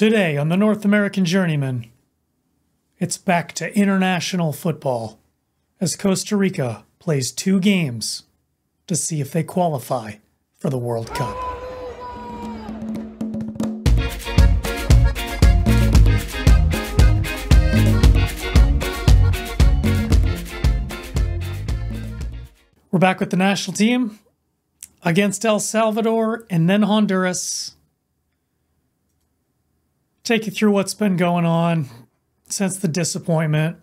Today on the North American Journeyman, it's back to international football as Costa Rica plays two games to see if they qualify for the World Cup. We're back with the national team against El Salvador and then Honduras. Take you through what's been going on since the disappointment.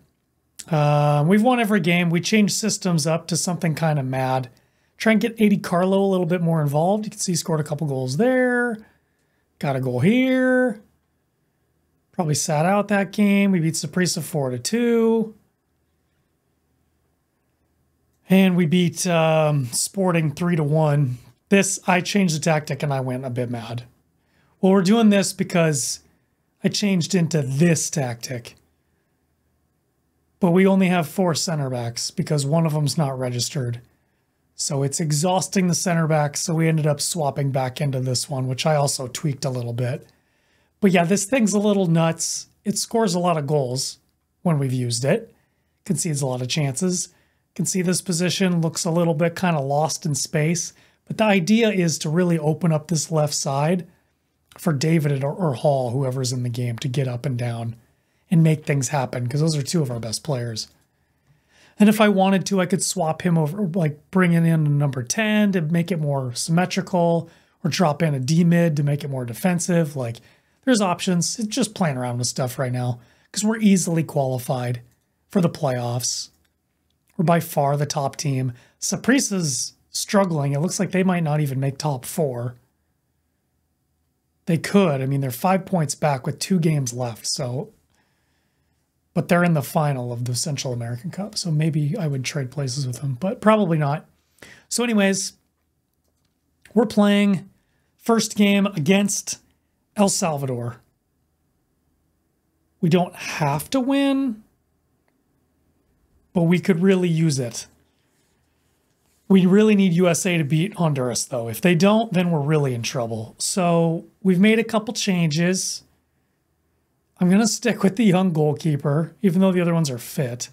We've won every game. We changed systems up to something kind of mad. Try and get Eddie Carlo a little bit more involved. You can see he scored a couple goals there. Got a goal here. Probably sat out that game. We beat Saprissa 4-2. And we beat Sporting 3-1. This, I changed the tactic and I went a bit mad. Well, we're doing this because I changed into this tactic, but we only have 4 center backs because one of them's not registered. So it's exhausting the center backs. So we ended up swapping back into this one, which I also tweaked a little bit, but yeah, this thing's a little nuts. It scores a lot of goals when we've used it, concedes a lot of chances. Can see this position looks a little bit kind of lost in space, but the idea is to really open up this left side for David or Hall, whoever's in the game, to get up and down and make things happen, because those are 2 of our best players. And if I wanted to, I could swap him over, like bringing in a number 10 to make it more symmetrical, or drop in a D-mid to make it more defensive. Like, there's options. It's just playing around with stuff right now, because we're easily qualified for the playoffs. We're by far the top team. Saprissa's struggling. It looks like they might not even make top 4. They could. I mean, they're 5 points back with 2 games left, so... But they're in the final of the Central American Cup, so maybe I would trade places with them, but probably not. So anyways, we're playing first game against El Salvador. We don't have to win, but we could really use it. We really need USA to beat Honduras, though. If they don't, then we're really in trouble. So we've made a couple changes. I'm going to stick with the young goalkeeper, even though the other ones are fit.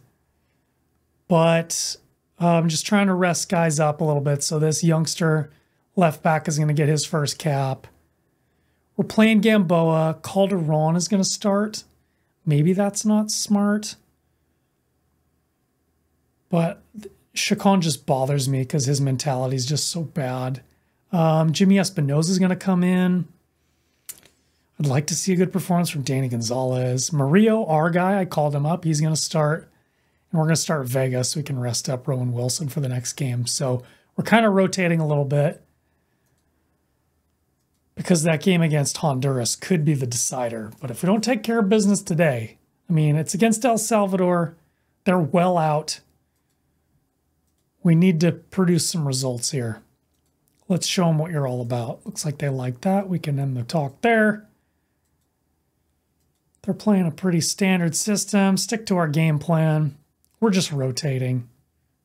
But I'm just trying to rest guys up a little bit. So this youngster left back is going to get his first cap. We're playing Gamboa. Calderon is going to start. Maybe that's not smart. But... Chacon just bothers me because his mentality is just so bad. Jimmy Espinosa is going to come in. I'd like to see a good performance from Danny Gonzalez. Murillo, our guy, I called him up. He's going to start. And we're going to start Vega so we can rest up Rowan Wilson for the next game. So we're kind of rotating a little bit, because that game against Honduras could be the decider. But if we don't take care of business today, I mean, it's against El Salvador. They're well out. We need to produce some results here. Let's show them what you're all about. Looks like they like that. We can end the talk there. They're playing a pretty standard system. Stick to our game plan. We're just rotating.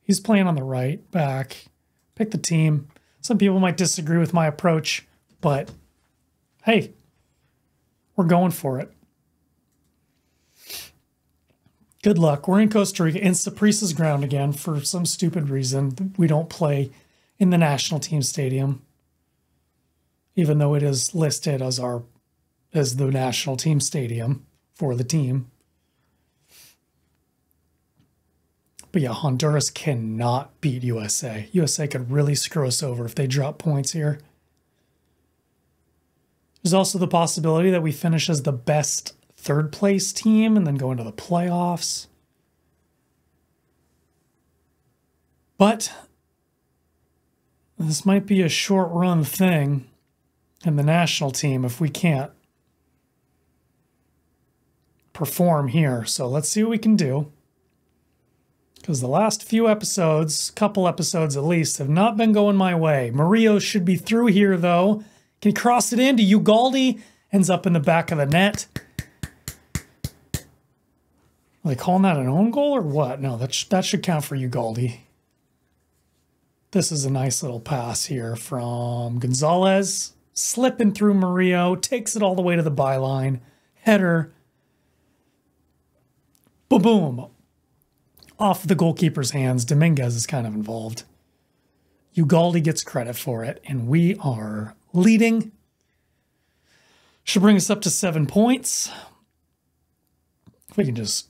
He's playing on the right back. Pick the team. Some people might disagree with my approach, but hey, we're going for it. Good luck. We're in Costa Rica, in Saprissa's ground again for some stupid reason. We don't play in the national team stadium, even though it is listed as the national team stadium for the team. But yeah, Honduras cannot beat USA. USA could really screw us over if they drop points here. There's also the possibility that we finish as the best 3rd place team and then go into the playoffs. But this might be a short run thing in the national team if we can't perform here. So let's see what we can do, because the last few episodes, couple episodes at least, have not been going my way. Murillo should be through here though. Can cross it into Ugaldi, ends up in the back of the net. Are they calling that an own goal or what? No, that should count for Ugaldi. This is a nice little pass here from Gonzalez. slipping through Murillo, takes it all the way to the byline, header, boom, off the goalkeeper's hands. Dominguez is kind of involved. Ugaldi gets credit for it, and we are leading. Should bring us up to 7 points. If we can just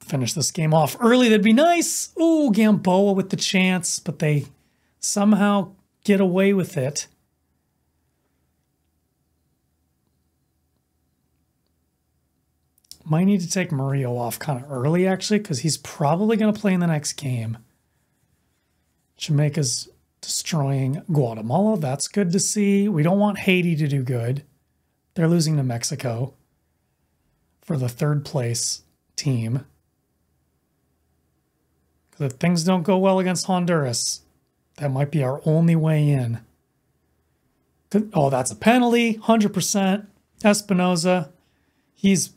finish this game off early, that'd be nice. Ooh, Gamboa with the chance, but they somehow get away with it. Might need to take Murillo off kind of early, actually, because he's probably going to play in the next game. Jamaica's destroying Guatemala. That's good to see. We don't want Haiti to do good. They're losing to Mexico for the third place team. Because if things don't go well against Honduras, that might be our only way in. Oh, that's a penalty, 100%. Espinoza, he's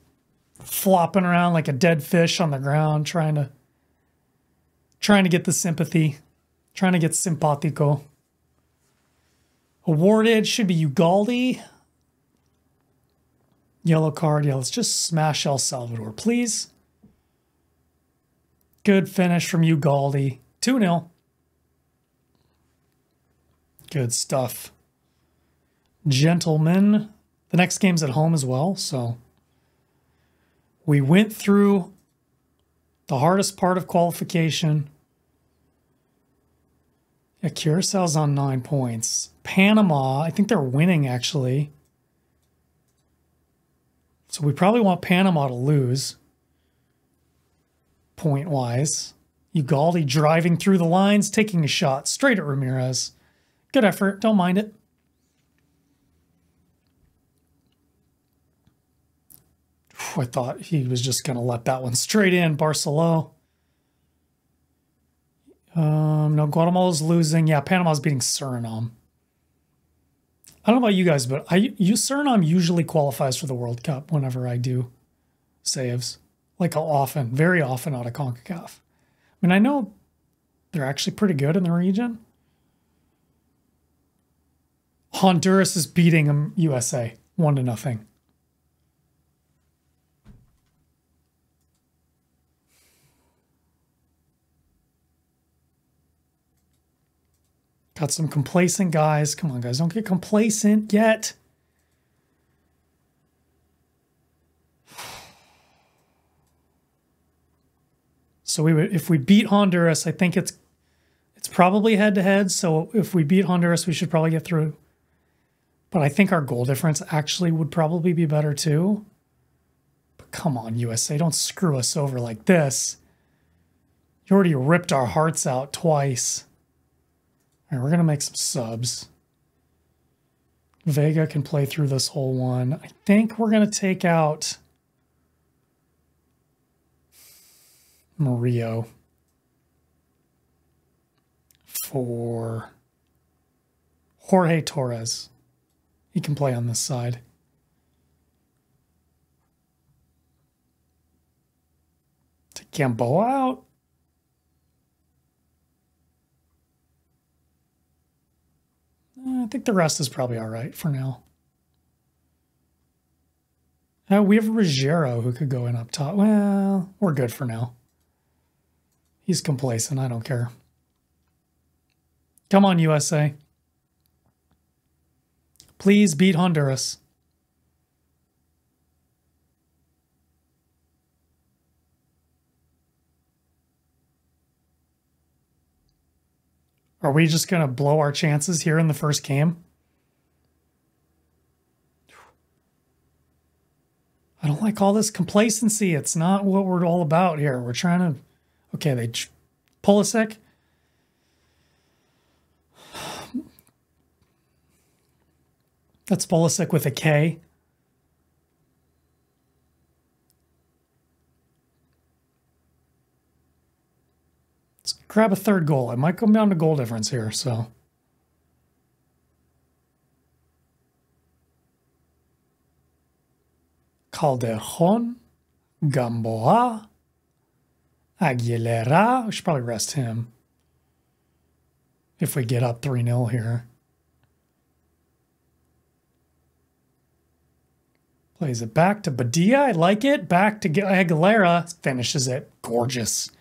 flopping around like a dead fish on the ground, trying to get the sympathy, trying to get simpatico. Awarded should be Ugaldi. Yellow card. Yeah, let's just smash El Salvador, please. Good finish from Ugaldi. 2-0. Good stuff, gentlemen. The next game's at home as well, so we went through the hardest part of qualification. Yeah, Curaçao's on 9 points. Panama, I think they're winning, actually. So we probably want Panama to lose, point-wise. Ugaldi driving through the lines, taking a shot straight at Ramirez. Good effort. Don't mind it. I thought he was just going to let that one straight in. Barcelona. No, Guatemala's losing. Yeah, Panama's beating Suriname. I don't know about you guys, but Suriname usually qualifies for the World Cup whenever I do saves. Like very often out of CONCACAF. I mean, I know they're actually pretty good in the region. Honduras is beating USA 1-0. Got some complacent guys. Come on, guys. Don't get complacent yet. So we would, if we beat Honduras, I think it's probably head-to-head. So if we beat Honduras, we should probably get through. But I think our goal difference actually would probably be better too. But come on, USA. Don't screw us over like this. You already ripped our hearts out twice. All right, we're going to make some subs. Vega can play through this whole one. I think we're going to take out Murillo for Jorge Torres. He can play on this side. Take Gamboa out. I think the rest is probably all right for now. We have Ruggiero who could go in up top. Well, we're good for now. He's complacent. I don't care. Come on, USA. Please beat Honduras. Are we just going to blow our chances here in the first game? I don't like all this complacency. It's not what we're all about here. We're trying to... Okay, they pull a sec. That's Pulisic with a K. Grab a third goal. It might come down to goal difference here, so. Calderon, Gamboa, Aguilera. We should probably rest him if we get up 3-0 here. Plays it back to Badia. I like it. Back to Aguilera. Finishes it. Gorgeous.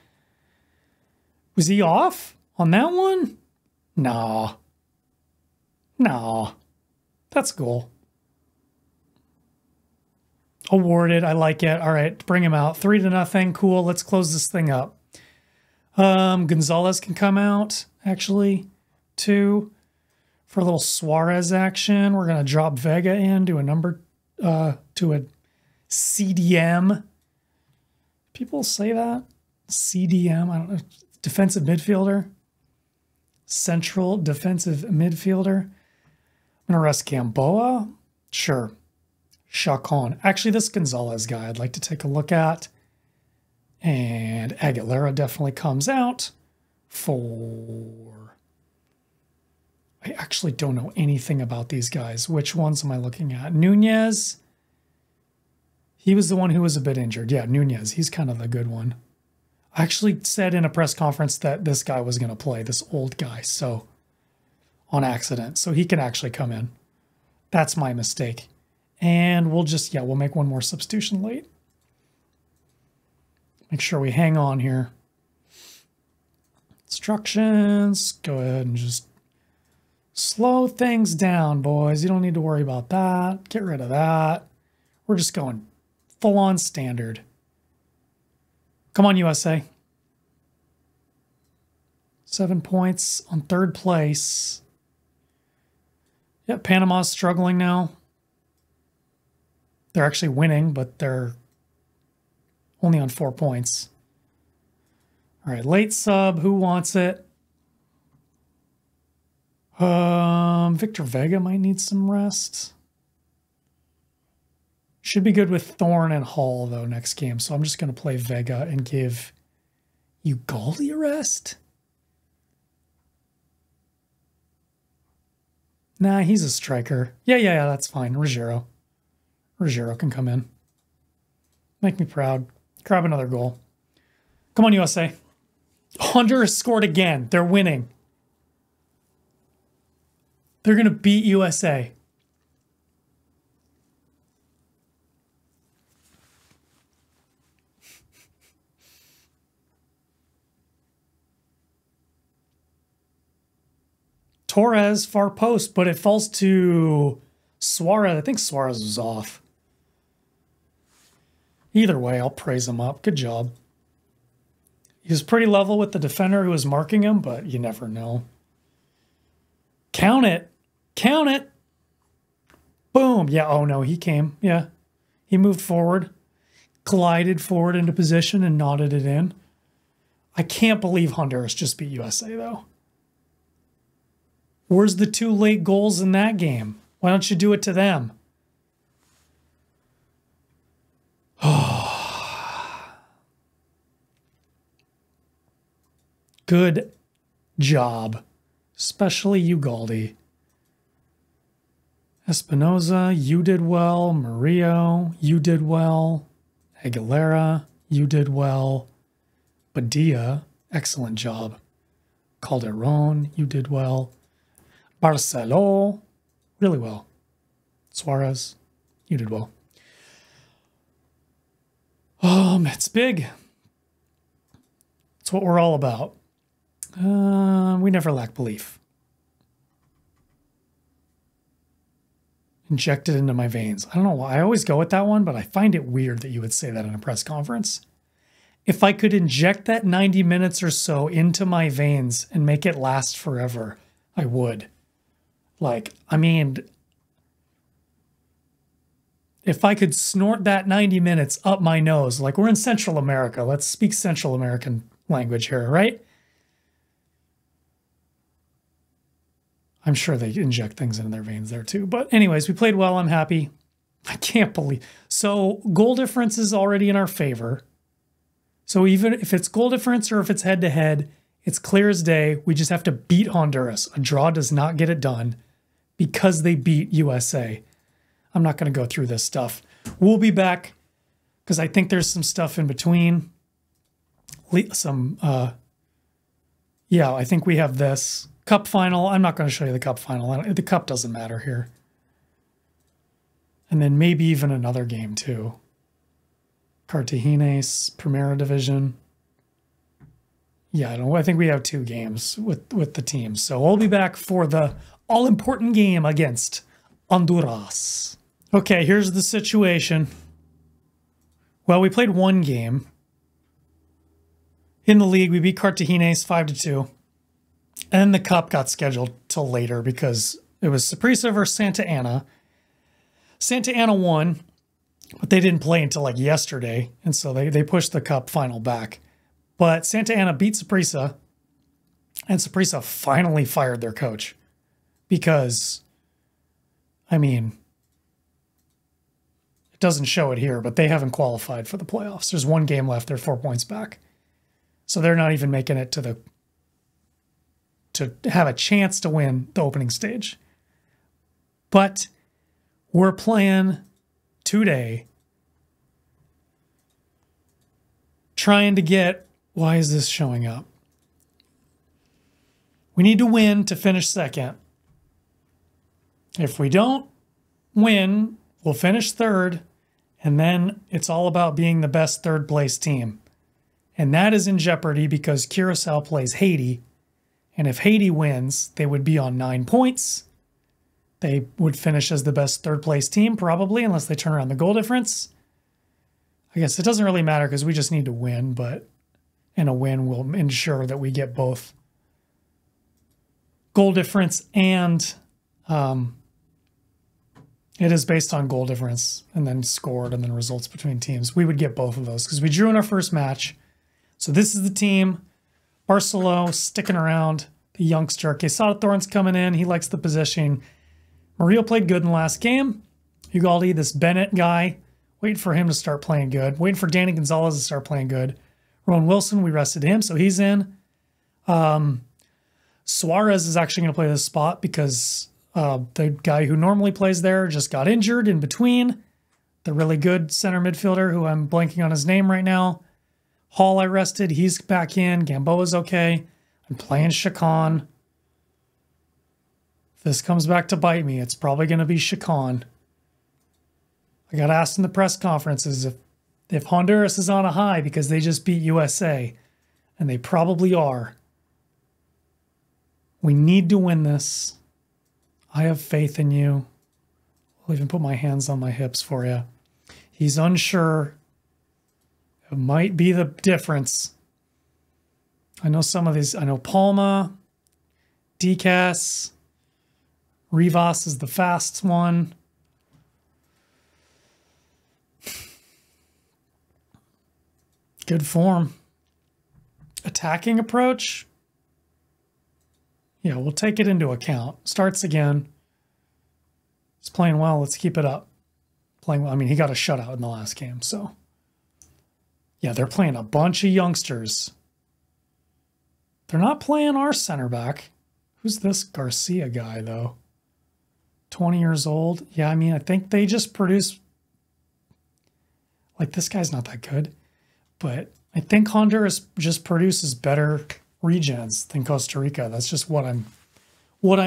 Was he off on that one? No. No. That's a goal. Awarded. I like it. All right. Bring him out. 3-0. Cool. Let's close this thing up. Gonzalez can come out, actually, too. For a little Suarez action. We're going to drop Vega in, do a number... to a CDM. People say that? CDM, I don't know. Defensive midfielder. Central defensive midfielder. I'm going to rest Gamboa. Sure. Chacon. Actually, this Gonzalez guy I'd like to take a look at. And Aguilera definitely comes out for... I actually don't know anything about these guys. Which ones am I looking at? Nunez. He was the one who was a bit injured. Yeah, Nunez. He's kind of the good one. I actually said in a press conference that this guy was going to play, this old guy, so on accident. So he can actually come in. That's my mistake. And we'll just, yeah, we'll make one more substitution late. Make sure we hang on here. Instructions. Go ahead and just... slow things down, boys. You don't need to worry about that. Get rid of that. We're just going full-on standard. Come on, USA. 7 points on third place. Yep, Panama's struggling now. They're actually winning, but they're only on 4 points. All right, late sub. Who wants it? Victor Vega might need some rest. Should be good with Thorne and Hall, though, next game. So I'm just going to play Vega and give Ugaldi a rest. Nah, he's a striker. Yeah, that's fine. Ruggiero. Ruggiero can come in. Make me proud. Grab another goal. Come on, USA. Honduras scored again. They're winning. They're going to beat USA. Torres, far post, but it falls to Suarez. I think Suarez was off. Either way, I'll praise him up. Good job. He was pretty level with the defender who was marking him, but you never know. Count it. Count it. Boom. Yeah. Oh, no, he came. Yeah. He moved forward, glided forward into position and nodded it in. I can't believe Honduras just beat USA, though. Where's the 2 late goals in that game? Why don't you do it to them? Good job. Especially Ugaldi. Espinoza, you did well. Murillo, you did well. Aguilera, you did well. Badia, excellent job. Calderon, you did well. Barcelona, really well. Suarez, you did well. It's big. It's what we're all about. We never lack belief. Injected into my veins. I don't know why I always go with that one, but I find it weird that you would say that in a press conference. If I could inject that 90 minutes or so into my veins and make it last forever, I would. Like, I mean, if I could snort that 90 minutes up my nose, like we're in Central America, let's speak Central American language here, right? I'm sure they inject things into their veins there too. But anyways, we played well. I'm happy. I can't believe. So goal difference is already in our favor. So even if it's goal difference or if it's head-to-head, it's clear as day. We just have to beat Honduras. A draw does not get it done because they beat USA. I'm not going to go through this stuff. We'll be back because I think there's some stuff in between. Some, yeah, I think we have this. Cup final. I'm not going to show you the cup final. The cup doesn't matter here. And then maybe even another game too. Cartagena's Primera Division. Yeah, I think we have 2 games with the team. So we'll be back for the all-important game against Honduras. Okay, here's the situation. Well, we played 1 game. In the league, we beat Cartagena's 5-2. And the cup got scheduled till later because it was Saprissa versus Santa Ana. Santa Ana won, but they didn't play until like yesterday. And so they pushed the cup final back. But Santa Ana beat Saprissa, and Saprissa finally fired their coach because, I mean, it doesn't show it here, but they haven't qualified for the playoffs. There's 1 game left. They're 4 points back. So they're not even making it to have a chance to win the opening stage. But we're playing today, trying to get, why is this showing up? We need to win to finish second. If we don't win, we'll finish third, and then it's all about being the best third place team. And that is in jeopardy because Curacao plays Haiti, and if Haiti wins, they would be on 9 points. They would finish as the best third place team probably, unless they turn around the goal difference. I guess it doesn't really matter because we just need to win, but and a win will ensure that we get both goal difference and it is based on goal difference and then scored and then results between teams. We would get both of those because we drew in our first match. So this is the team. Barcelona sticking around, the youngster. Quesada Thorne's coming in. He likes the position. Murillo played good in the last game. Ugaldi, this Bennett guy. Wait for him to start playing good. Wait for Danny Gonzalez to start playing good. Rowan Wilson, we rested him, so he's in. Suarez is actually going to play this spot because the guy who normally plays there just got injured in between. The really good center midfielder who I'm blanking on his name right now. Hall I rested. He's back in. Gamboa's okay. I'm playing Chacon. If this comes back to bite me, it's probably going to be Chacon. I got asked in the press conferences if Honduras is on a high because they just beat USA, and they probably are. We need to win this. I have faith in you. I'll even put my hands on my hips for you. He's unsure. It might be the difference. I know some of these. I know Palma, Decas, Rivas is the fast one. Good form. Attacking approach? Yeah, we'll take it into account. Starts again. He's playing well. Let's keep it up. Playing well. I mean, he got a shutout in the last game, so. Yeah, they're playing a bunch of youngsters. They're not playing our center back. Who's this Garcia guy, though? 20 years old. Yeah, I mean, I think they just produce... Like, this guy's not that good. But I think Honduras just produces better regens than Costa Rica. That's just what I'm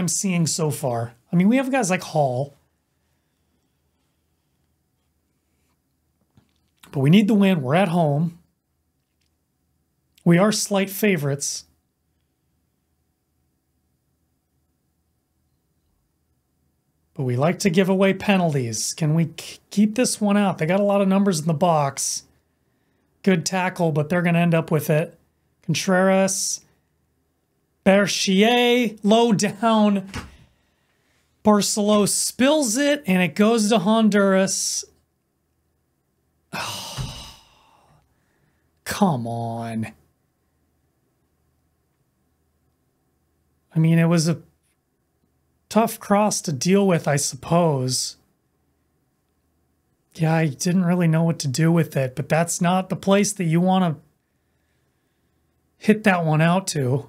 seeing so far. I mean, we have guys like Hall. But we need the win. We're at home. We are slight favorites. But we like to give away penalties. Can we keep this one out? They got a lot of numbers in the box. Good tackle, but they're going to end up with it. Contreras, Berchier, low down. Barcelona spills it, and it goes to Honduras. Oh, come on. I mean, it was a tough cross to deal with, I suppose. Yeah, I didn't really know what to do with it, but that's not the place that you want to hit that one out to.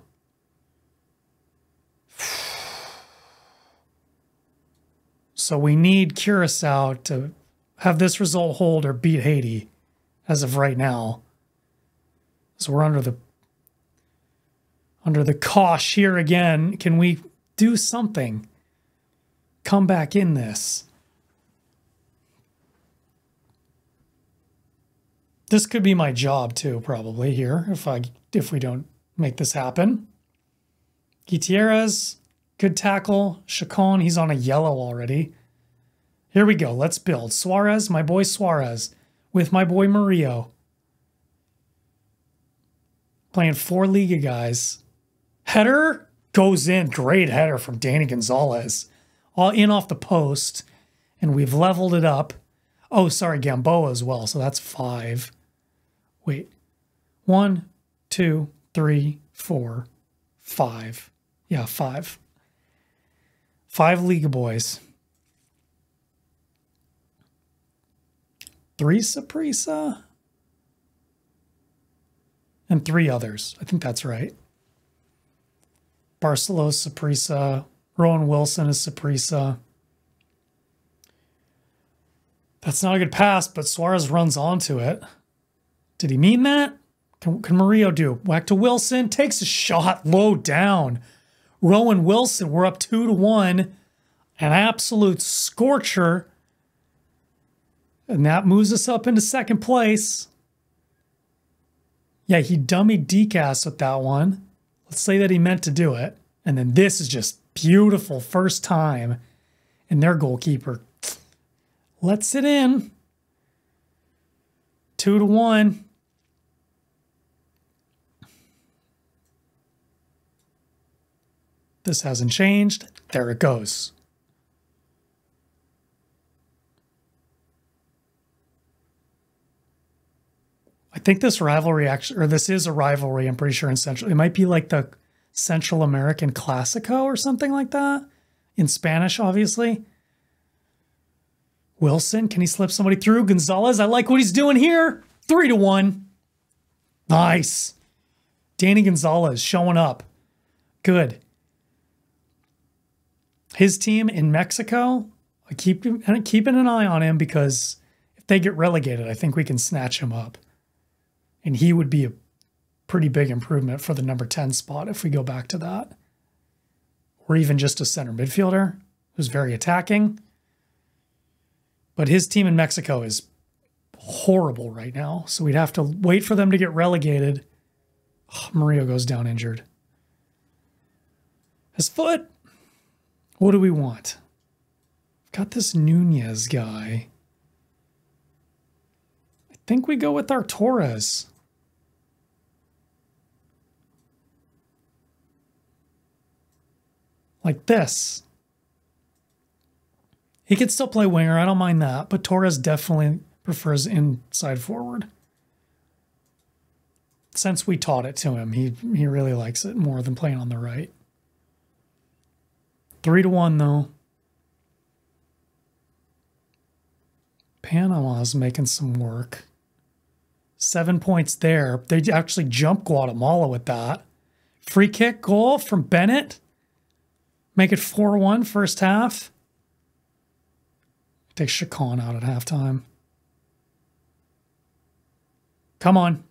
So we need Curacao to have this result hold or beat Haiti as of right now. So we're under the cosh here again. Can we do something? Come back in this. This could be my job too, probably, here, if we don't make this happen. Gutierrez, good tackle. Chacon, he's on a yellow already. Here we go. Let's build. Suarez, my boy Suarez, with my boy Murillo. Playing four Liga guys. Header goes in. Great header from Danny Gonzalez. All in off the post. And we've leveled it up. Oh, sorry, Gamboa as well. So that's 5. Wait. 1, 2, 3, 4, 5. Yeah, 5. 5 Liga boys. 3 Saprissa. And 3 others. I think that's right. Barcelona, Saprissa. Rowan Wilson is Saprissa. That's not a good pass, but Suarez runs onto it. Did he mean that? Can Murillo do? Whack to Wilson. Takes a shot. Low down. Rowan Wilson. We're up 2-1. An absolute scorcher. And that moves us up into second place. Yeah, he dummied Decast with that one. Let's say that he meant to do it. And then this is just beautiful first time. And their goalkeeper lets it in. 2-1. This hasn't changed. There it goes. I think this rivalry actually, or this is a rivalry, I'm pretty sure, in Central. It might be like the Central American Classico or something like that. In Spanish, obviously. Wilson, can he slip somebody through? Gonzalez, I like what he's doing here. 3-1. Nice. Danny Gonzalez showing up. Good. His team in Mexico, I'm keeping an eye on him because if they get relegated, I think we can snatch him up. And he would be a pretty big improvement for the number 10 spot if we go back to that. Or even just a center midfielder who's very attacking. But his team in Mexico is horrible right now. So we'd have to wait for them to get relegated. Oh, Murillo goes down injured. His foot. What do we want? I've got this Nunez guy. I think we go with our Torres. Like this. He could still play winger, I don't mind that, but Torres definitely prefers inside forward. Since we taught it to him, he really likes it more than playing on the right. 3-1 though. Panama's making some work. 7 points there. They actually jump Guatemala with that. Free kick goal from Bennett. Make it 4-1 first half. Take Chacon out at halftime. Come on.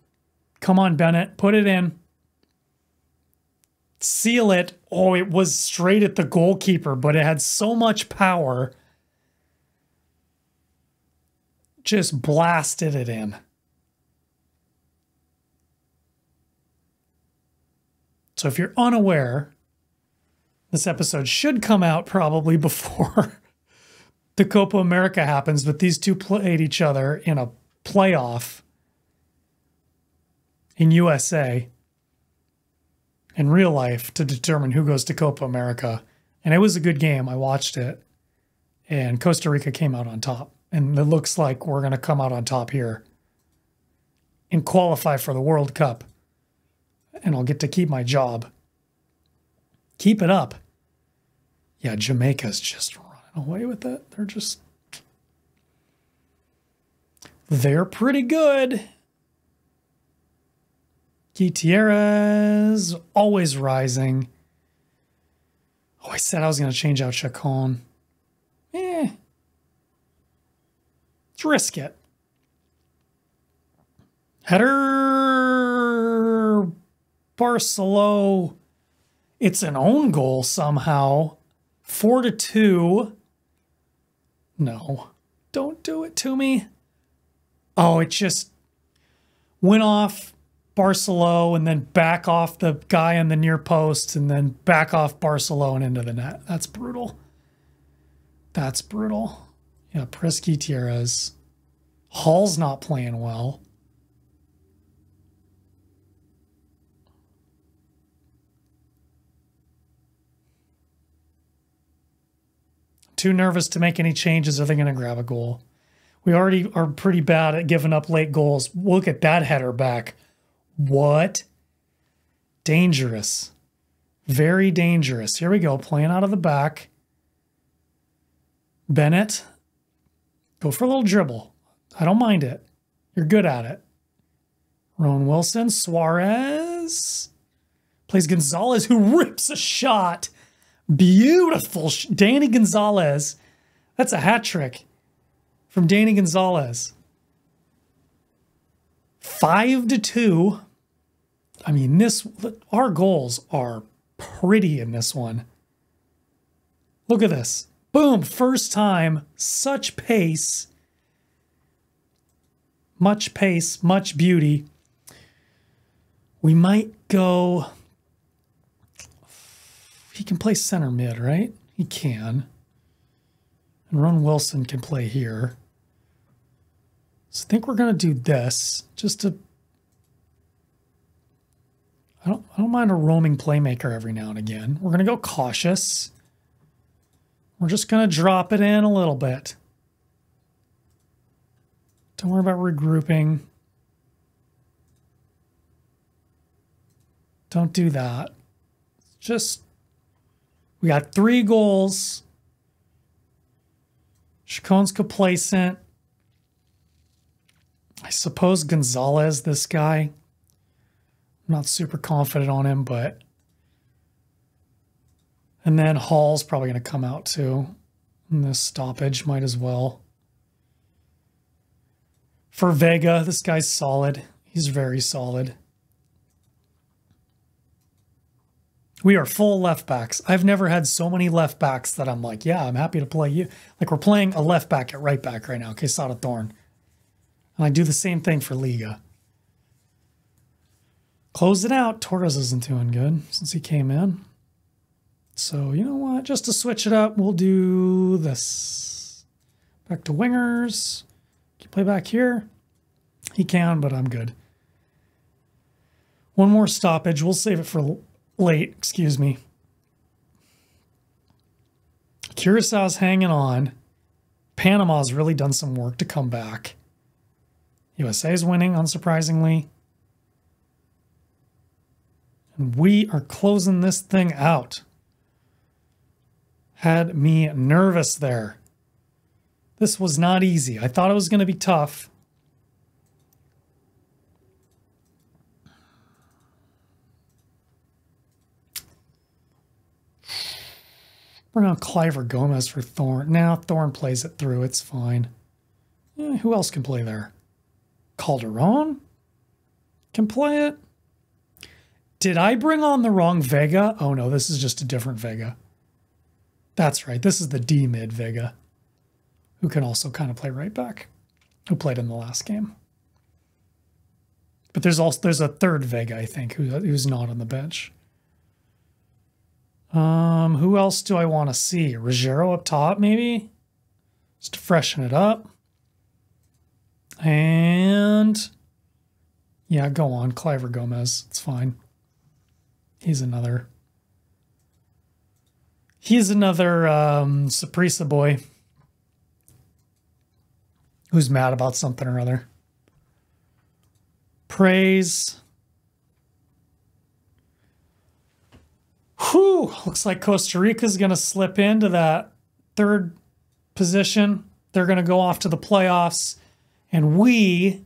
Come on, Bennett. Put it in. Seal it. Oh, it was straight at the goalkeeper, but it had so much power. Just blasted it in. So if you're unaware, this episode should come out probably before the Copa America happens, but these two played each other in a playoff in USA in real life to determine who goes to Copa America. And it was a good game. I watched it. And Costa Rica came out on top. And it looks like we're going to come out on top here and qualify for the World Cup. And I'll get to keep my job. Keep it up. Yeah, Jamaica's just running away with it. They're just... they're pretty good. Gutierrez, always rising. Oh, I said I was going to change out Chacon. Eh. Let's risk it. Header... Barcelona, it's an own goal somehow. 4-2. No, don't do it to me. Oh, it just, went off Barcelona and then back off the guy on the near post and then back off Barcelona and into the net. That's brutal. That's brutal. Yeah, Prisky Tierras. Hall's not playing well. Too nervous to make any changes. Are they going to grab a goal? We already are pretty bad at giving up late goals. Look at that header back. What? Dangerous. Very dangerous. Here we go. Playing out of the back. Bennett. Go for a little dribble. I don't mind it. You're good at it. Rowan Wilson. Suarez. Plays Gonzalez, who rips a shot. Beautiful. Danny Gonzalez. That's a hat trick from Danny Gonzalez. 5-2. I mean, our goals are pretty in this one. Look at this. Boom. First time. Such pace. Much pace. Much beauty. We might go... He can play center mid, right? He can. And Ron Wilson can play here. So I think we're going to do this just to... I don't mind a roaming playmaker every now and again. We're going to go cautious. We're just going to drop it in a little bit. Don't worry about regrouping. Don't do that. Just... We got 3 goals. Chacon's complacent. I suppose Gonzalez, this guy. I'm not super confident on him, but... And then Hall's probably going to come out too. And this stoppage might as well. For Vega, this guy's solid. He's very solid. We are full left backs. I've never had so many left backs that I'm like, yeah, I'm happy to play you. Like, we're playing a left back at right back right now, Quesada Thorne. And I do the same thing for Liga. Close it out. Torres isn't doing good since he came in. So, you know what? Just to switch it up, we'll do this. Back to wingers. Can you play back here? He can, but I'm good. One more stoppage. We'll save it for... Late, excuse me. Curaçao's hanging on. Panama's really done some work to come back. USA's winning, unsurprisingly. And we are closing this thing out. Had me nervous there. This was not easy. I thought it was going to be tough. We're going to Clive or Gomez for Thorne. Now Thorne plays it through. It's fine. Eh, who else can play there? Calderon can play it. Did I bring on the wrong Vega? Oh no, this is just a different Vega. That's right. This is the D-mid Vega, who can also kind of play right back, who played in the last game. But there's a third Vega, I think, who's not on the bench. Who else do I want to see? Ruggiero up top, maybe? Just to freshen it up. And... Yeah, go on. Cliver Gomez. It's fine. He's another Saprissa boy. Who's mad about something or other. Praise... Whew, looks like Costa Rica's going to slip into that third position. They're going to go off to the playoffs. And we,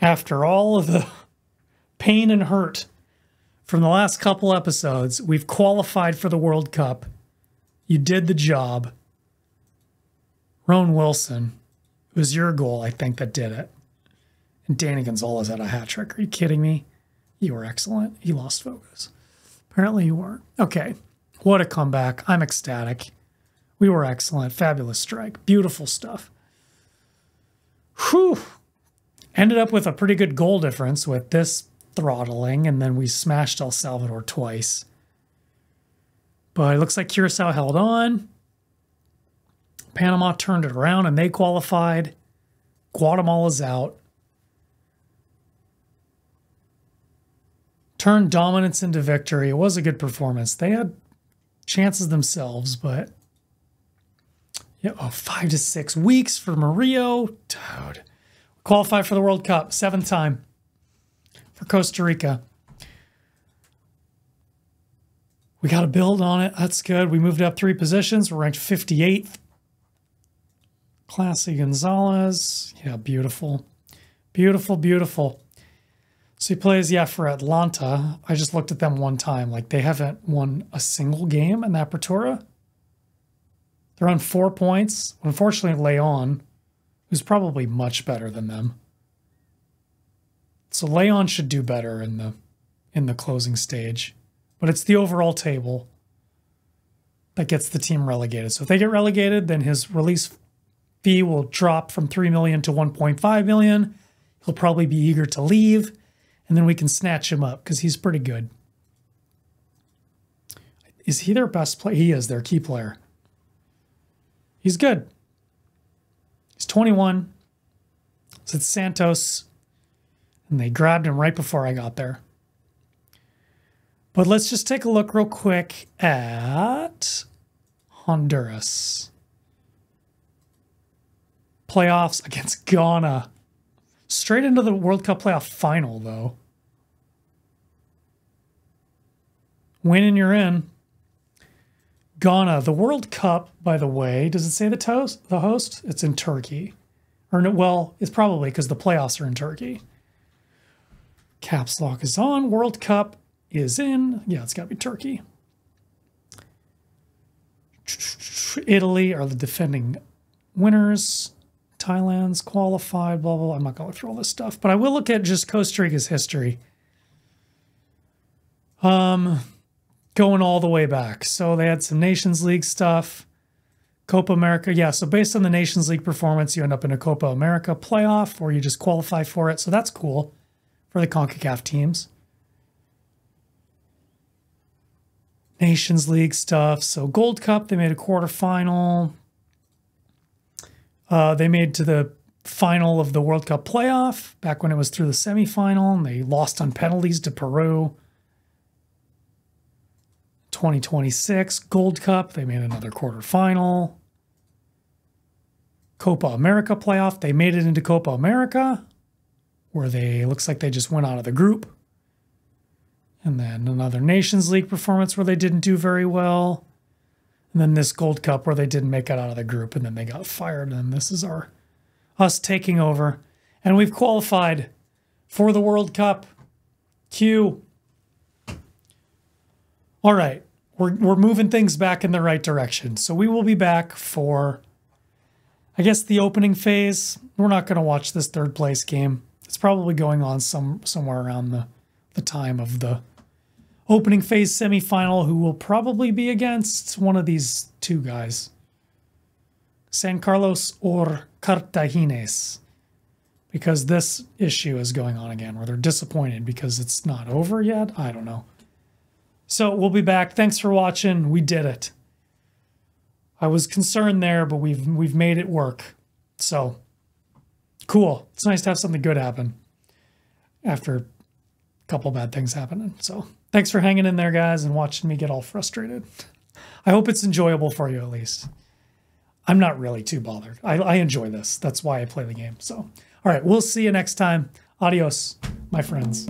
after all of the pain and hurt from the last couple episodes, we've qualified for the World Cup. You did the job. Rowan Wilson, it was your goal, I think, that did it. And Danny Gonzalez had a hat trick. Are you kidding me? You were excellent. He lost focus. Apparently you weren't. Okay. What a comeback. I'm ecstatic. We were excellent. Fabulous strike. Beautiful stuff. Whew. Ended up with a pretty good goal difference with this throttling, and then we smashed El Salvador twice. But it looks like Curacao held on. Panama turned it around and they qualified. Guatemala's out. Turned dominance into victory. It was a good performance. They had chances themselves, but yeah, 5 to 6 weeks for Murillo. Dude. Qualify for the World Cup, 7th time for Costa Rica. We got to build on it. That's good. We moved up 3 positions. We're ranked 58th. Classy Gonzalez. Yeah, beautiful. Beautiful, beautiful. So he plays, yeah, for Atlanta. I just looked at them one time. Like, they haven't won a single game in Apertura. They're on 4 points. Unfortunately, Leon, who's probably much better than them. So Leon should do better in the closing stage. But it's the overall table that gets the team relegated. So if they get relegated, then his release fee will drop from $3 million to $1.5 million. He'll probably be eager to leave. And then we can snatch him up because he's pretty good. Is he their best player? He is their key player. He's good. He's 21. It's at Santos. And they grabbed him right before I got there. But let's just take a look real quick at Honduras. Playoffs against Ghana. Straight into the World Cup playoff final, though. Win and you're in. Ghana, the World Cup, by the way, does it say the host? It's in Turkey. Or no, well, it's probably because the playoffs are in Turkey. Caps Lock is on. World Cup is in. Yeah, it's got to be Turkey. Italy are the defending winners. Thailand's qualified, blah, blah, blah. I'm not going to look through all this stuff, but I will look at just Costa Rica's history. Going all the way back. So they had some Nations League stuff, Copa America. Yeah, so based on the Nations League performance, you end up in a Copa America playoff or you just qualify for it. So that's cool for the CONCACAF teams. Nations League stuff. So Gold Cup, they made a quarterfinal. They made to the final of the World Cup playoff back when it was through the semifinal, and they lost on penalties to Peru. 2026 Gold Cup, they made another quarterfinal. Copa America playoff, they made it into Copa America, where they looks like they just went out of the group. And then another Nations League performance where they didn't do very well. And then this Gold Cup where they didn't make it out of the group and then they got fired. And this is us taking over. And we've qualified for the World Cup. Q. All right. We're moving things back in the right direction. So we will be back for, I guess, the opening phase. We're not going to watch this third place game. It's probably going on somewhere around the time of the opening phase semifinal, who will probably be against one of these two guys. San Carlos or Cartagines. Because this issue is going on again, where they're disappointed because it's not over yet. I don't know. So we'll be back. Thanks for watching. We did it. I was concerned there, but we've made it work. So, cool. It's nice to have something good happen after a couple bad things happening. So, thanks for hanging in there, guys, and watching me get all frustrated. I hope it's enjoyable for you, at least. I'm not really too bothered. I enjoy this. That's why I play the game. So, all right, we'll see you next time. Adios, my friends.